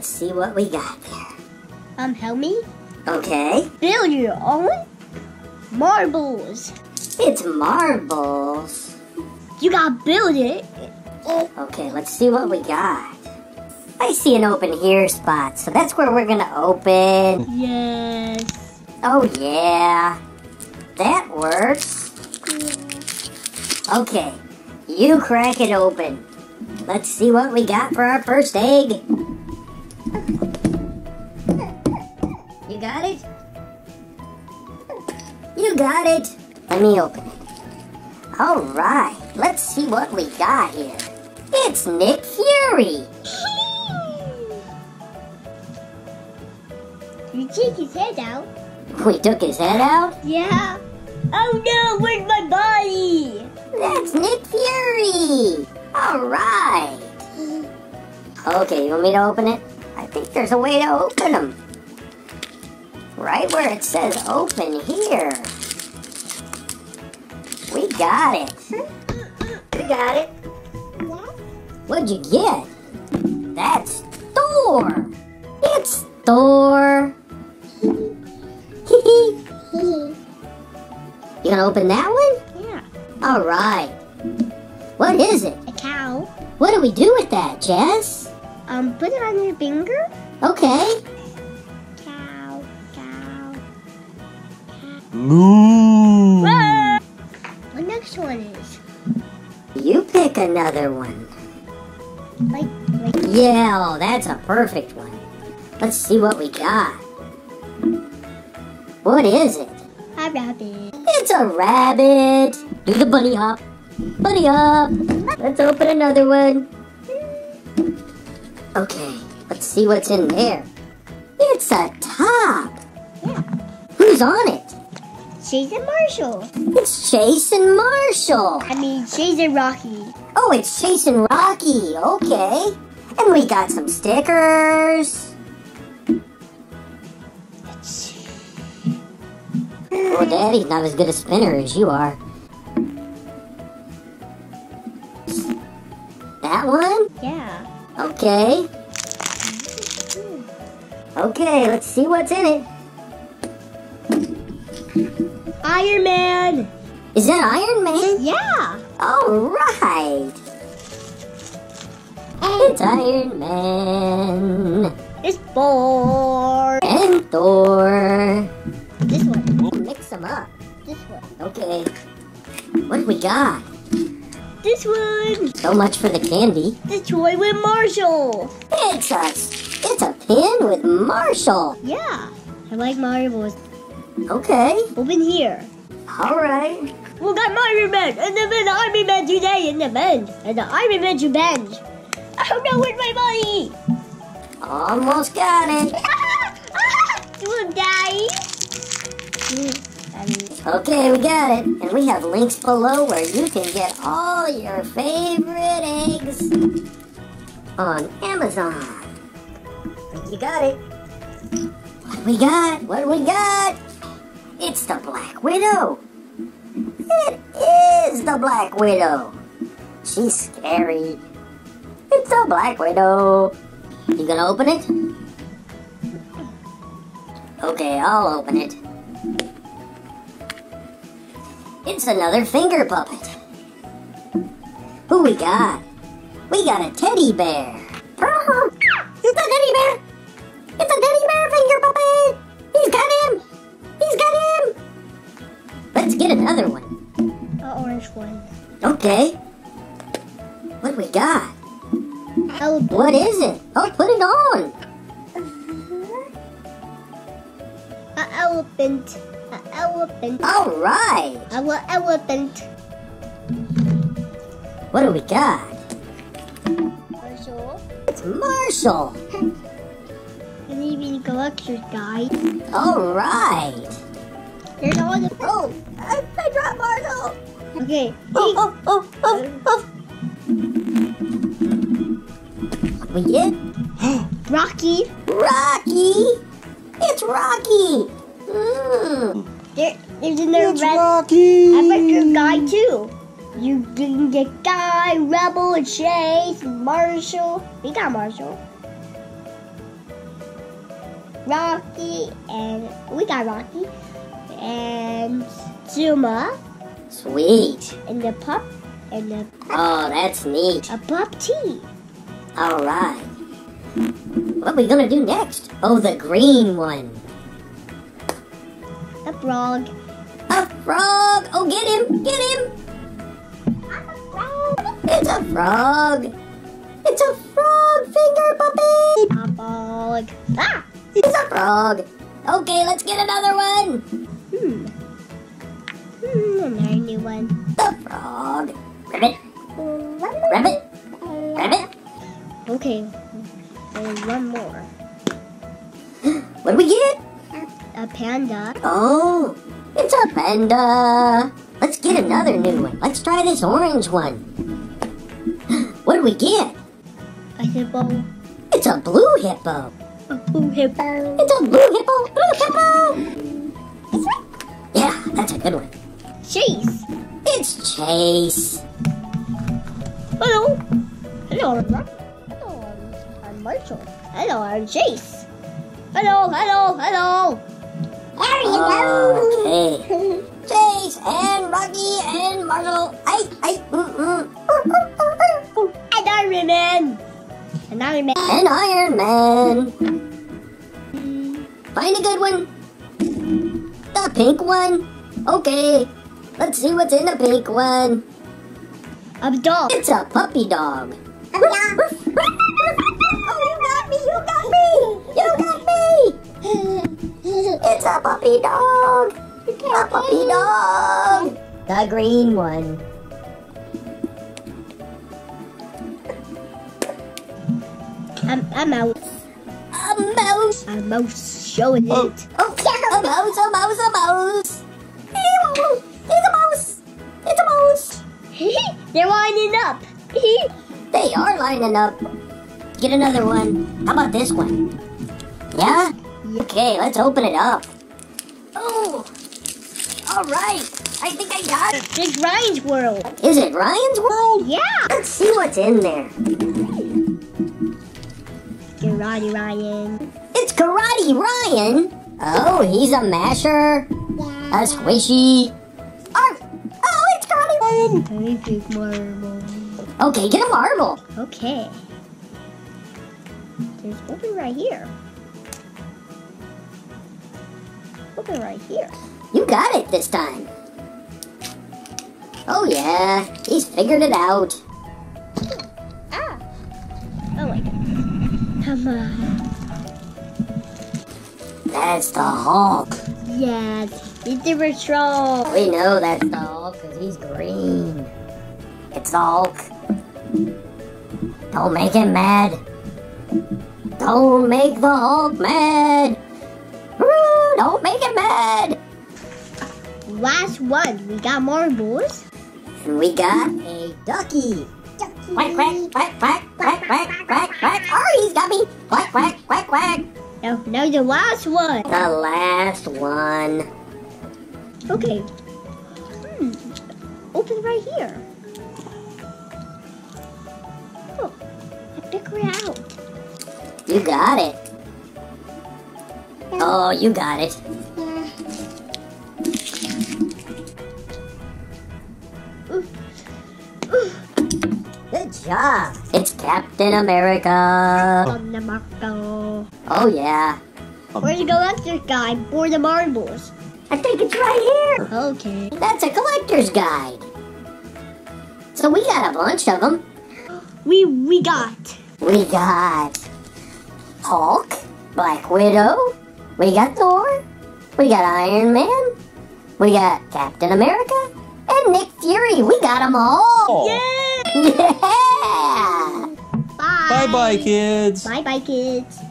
Let's see what we got there. Help me? Okay. Build your own? Marbles. It's marbles. You gotta build it. Okay, let's see what we got. I see an open here spot, so that's where we're gonna open. Yes. Oh yeah. That works. Yeah. Okay, you crack it open. Let's see what we got for our first egg. You got it? You got it. Let me open it. All right, let's see what we got here. It's Nick Fury. You took his head out. We took his head out? Yeah. Oh no, where's my body? That's Nick Fury. All right. Okay, you want me to open it? I think there's a way to open them. Right where it says open here. We got it. We got it. What? What'd you get? That's Thor. It's Thor. You gonna open that one? Yeah. All right. What is it? A cow. What do we do with that, Jess? Put it on your finger. Okay. Cow, cow, cow. Moo. What next one is? You pick another one. Like. Yeah, oh, that's a perfect one. Let's see what we got. What is it? A rabbit. It's a rabbit. Do the bunny hop. Bunny hop. Let's open another one. Okay, let's see what's in there. It's a top. Yeah. Who's on it? Chase and Marshall. It's Chase and Marshall. I mean, Chase and Rocky. Oh, it's Chase and Rocky. Okay. And we got some stickers. Well, Daddy's not as good a spinner as you are. That one? Yeah. Okay. Okay, let's see what's in it. Iron Man! Is that Iron Man? Yeah! Alright! It's Iron Man! It's Thor! And Thor! This one. Them up. This one. Okay. What do we got? This one. So much for the candy. The toy with Marshall. It's a pin with Marshall. Yeah. I like marbles. Okay. Open here. All right. We got Iron Man, and then the Iron Man today, and the bench, and the Iron Man to bench. Oh no, where's my body? Almost got it. Do him, Daddy. Okay, we got it. And we have links below where you can get all your favorite eggs on Amazon. You got it. What do we got? What do we got? It's the Black Widow. It is the Black Widow. She's scary. It's the Black Widow. You gonna open it? Okay, I'll open it. It's another finger puppet. Who we got? We got a teddy bear. It's a teddy bear. It's a teddy bear finger puppet. He's got him. He's got him. Let's get another one. An orange one. Okay. What we got? What is it? Oh, put it on. An elephant. An elephant. All right. An elephant. What do we got? Marshall. It's Marshall. I need to go exercise. All right. There's all the. Oh, I dropped Marshall. Okay. Oh. We get Rocky. Rocky. It's Rocky. Mm. There's another red. Rocky. I bet your guy too. You can get Guy, Rebel, Chase, Marshall. We got Marshall. Rocky, and we got Rocky, and Zuma. Sweet. And the pup, and the... Oh, that's neat. A pup tea. All right. What are we gonna do next? Oh, the green one. A frog. A frog! Oh, get him! Get him! I'm a frog! It's a frog! It's a frog finger puppy! A frog. Ah! It's a frog! Okay, let's get another one! Another new one. The frog! Rabbit! Rabbit! Rabbit! Okay, there's one more. What do we get? A panda. Oh, it's a panda. Let's get another new one. Let's try this orange one. What do we get? A hippo. It's a blue hippo. A blue hippo. It's a blue hippo. Blue hippo. This one? Yeah, that's a good one. Chase. It's Chase. Hello. Hello, I'm Rocky. Hello, I'm Marshall. Hello, I'm Chase. Hello, hello, hello. There you go! Okay. Chase and Rocky and Marshall. And Iron Man! And Iron Man. And Iron Man. Find a good one. The pink one. Okay. Let's see what's in the pink one. A dog. It's a puppy dog. Oh, you got me! You got me! It's a puppy dog! A puppy dog! The green one. A mouse. A mouse! A mouse showing it. Oh, a mouse, a mouse, a mouse! It's a mouse! It's a mouse! They're lining up! They are lining up. Get another one. How about this one? Yeah? Okay, let's open it up. Oh, all right. I think I got it. It's Ryan's world. Is it Ryan's world? Yeah. Let's see what's in there. Karate Ryan. It's Karate Ryan. Oh, he's a masher. Yeah. A squishy. Oh, it's Karate Ryan. I think marble. Okay, get a marble. Okay. There's one right here. Right here. You got it this time. Oh yeah, he's figured it out. Ah! Oh my goodness. Come on. That's the Hulk. Yes, he's super strong. We know that's the Hulk because he's green. It's the Hulk. Don't make him mad. Don't make the Hulk mad. Don't make it mad! Last one, we got marbles. And we got a ducky. Ducky. Quack, quack, quack, quack, quack, quack, quack, quack. Oh, he's got me. Quack, quack, quack, quack. Now the last one. The last one. Okay. Open right here. Oh, I figured it out. You got it. Oh, you got it. Yeah. Good job. It's Captain America. Oh, yeah. Where do you go after this guy for the marbles? I think it's right here. Okay. That's a collector's guide. So we got a bunch of them. We got Hulk, Black Widow. We got Thor, we got Iron Man, we got Captain America, and Nick Fury. We got them all! Yay! Yeah! Bye! Bye-bye, kids! Bye-bye, kids!